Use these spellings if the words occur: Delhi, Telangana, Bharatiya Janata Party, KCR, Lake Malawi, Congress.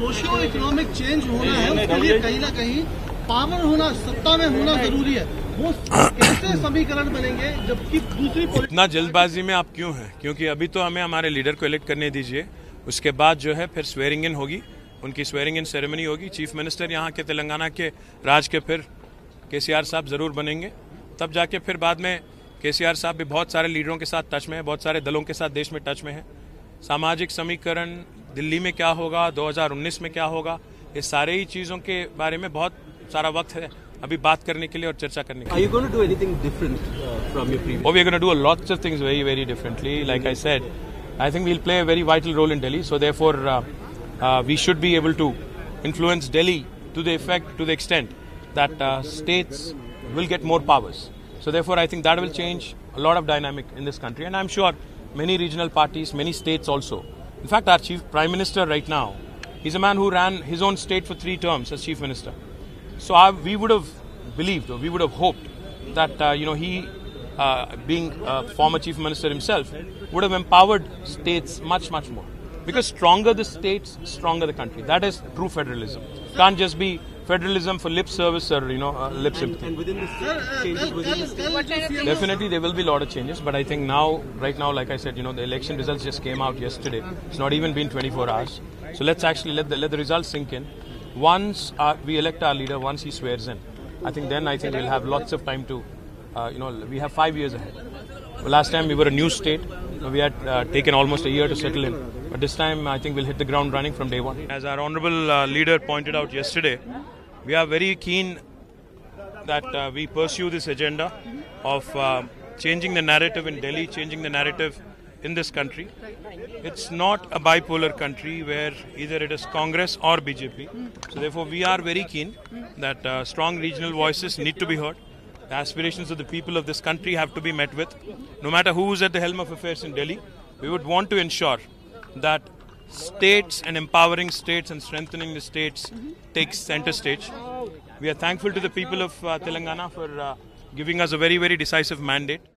Socio economic change होना है, उसके लिए कहीं ना कहीं पावर होना, सत्ता में होना जरूरी है। वो कैसे समीकरण बनेंगे जबकि दूसरी इतना जल्दबाजी में आप क्यों हैं? क्योंकि अभी तो हमें हमारे लीडर को इलेक्ट करने दीजिए, उसके बाद जो है फिर स्वेरिंग इन होगी, उनकी स्वेरिंग इन सेरेमनी होगी। चीफ मिनिस्टर यहाँ के तेलंगाना के राज के फिर KCR साहब जरूर बनेंगे, तब जाके फिर बाद में KCR साहब भी बहुत सारे लीडरों के साथ टच में है, बहुत सारे दलों के साथ देश में टच में है। सामाजिक समीकरण दिल्ली में क्या होगा, 2019 में क्या होगा, ये सारे ही चीज़ों के बारे में बहुत सारा वक्त है अभी बात करने के लिए और चर्चा करने के लिए। Oh, we are going to do lots of things very, very differently. Like I said, I think we'll play a very vital role in Delhi. So therefore, we should be able to influence Delhi to the extent that states will get more powers. So therefore, I think that will change a lot of dynamic in this country, and I'm sure many regional parties, many states also. In fact, our chief prime minister right now, he's a man who ran his own state for 3 terms as chief minister. So we would have believed, or we would have hoped that he, being a former chief minister himself, would have empowered states much, much more. Because stronger the states, stronger the country. That is true federalism. Can't just be federalism for lip service or lip sympathy. And within the changes within the state, definitely there will be a lot of changes. But I think now, right now, like I said, the election results just came out yesterday. It's not even been 24 hours. So let's actually let the results sink in. Once we elect our leader, once he swears in, I think we'll have lots of time to, we have 5 years ahead. Last time we were a new state. We had taken almost a year to settle in. But this time I think we'll hit the ground running from day one. As our honorable leader pointed out yesterday, we are very keen that we pursue this agenda of changing the narrative in Delhi, changing the narrative in this country. It's not a bipolar country where either it is Congress or BJP. So therefore we are very keen that strong regional voices need to be heard. The aspirations of the people of this country have to be met with. No matter who is at the helm of affairs in Delhi, we would want to ensure that states and empowering states and strengthening the states takes center stage. We are thankful to the people of Telangana for giving us a very, very decisive mandate.